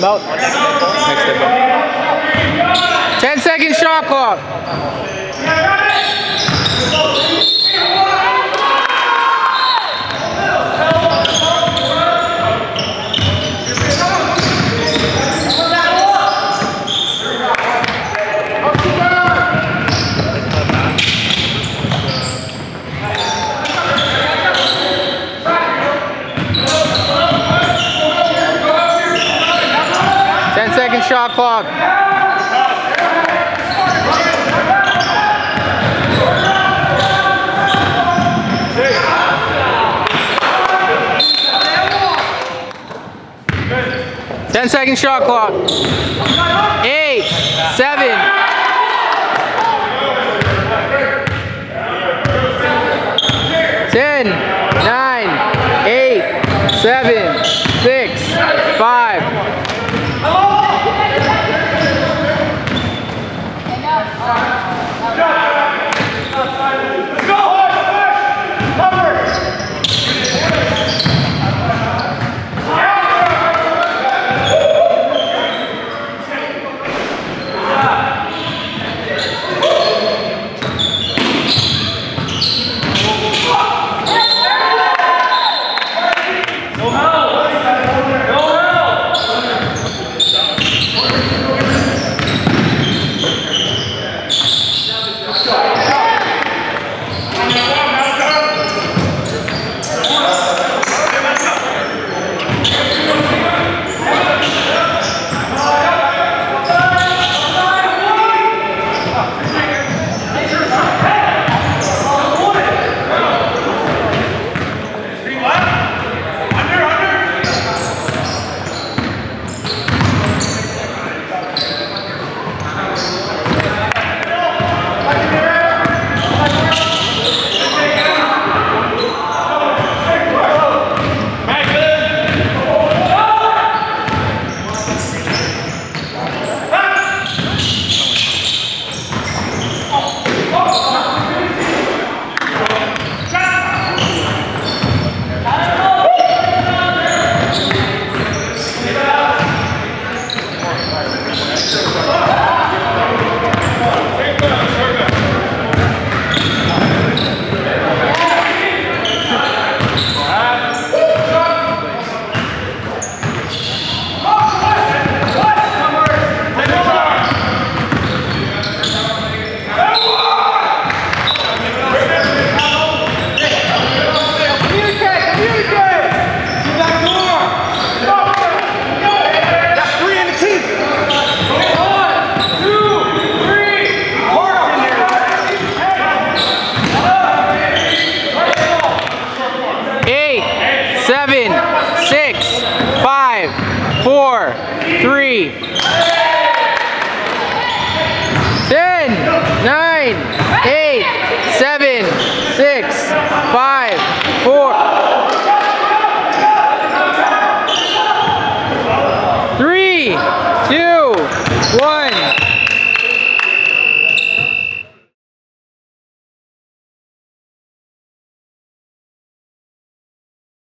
come out. Next step up. 10-second shot clock. Shot clock. Hey. 10-second shot clock. 8, 7. Three.